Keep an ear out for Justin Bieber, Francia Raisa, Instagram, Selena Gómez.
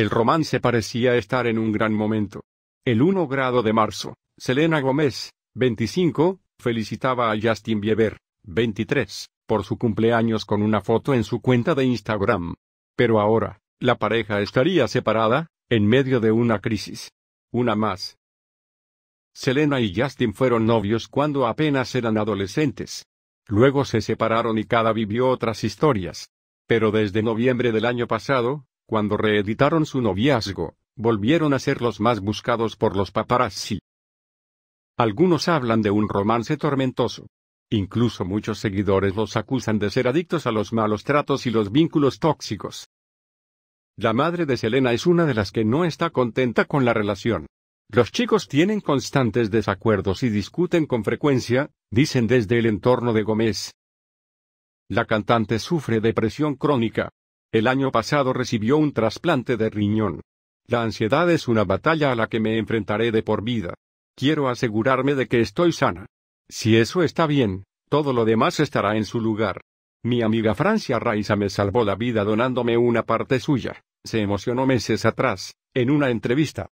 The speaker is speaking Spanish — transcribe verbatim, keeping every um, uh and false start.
El romance parecía estar en un gran momento. El uno de marzo, Selena Gómez, veinticinco, felicitaba a Justin Bieber, veintitrés, por su cumpleaños con una foto en su cuenta de Instagram. Pero ahora, la pareja estaría separada, en medio de una crisis. Una más. Selena y Justin fueron novios cuando apenas eran adolescentes. Luego se separaron y cada vivió otras historias. Pero desde noviembre del año pasado, cuando reeditaron su noviazgo, volvieron a ser los más buscados por los paparazzi. Algunos hablan de un romance tormentoso. Incluso muchos seguidores los acusan de ser adictos a los malos tratos y los vínculos tóxicos. La madre de Selena es una de las que no está contenta con la relación. Los chicos tienen constantes desacuerdos y discuten con frecuencia, dicen desde el entorno de Gómez. La cantante sufre depresión crónica. El año pasado recibió un trasplante de riñón. La ansiedad es una batalla a la que me enfrentaré de por vida. Quiero asegurarme de que estoy sana. Si eso está bien, todo lo demás estará en su lugar. Mi amiga Francia Raisa me salvó la vida donándome una parte suya, se emocionó meses atrás, en una entrevista.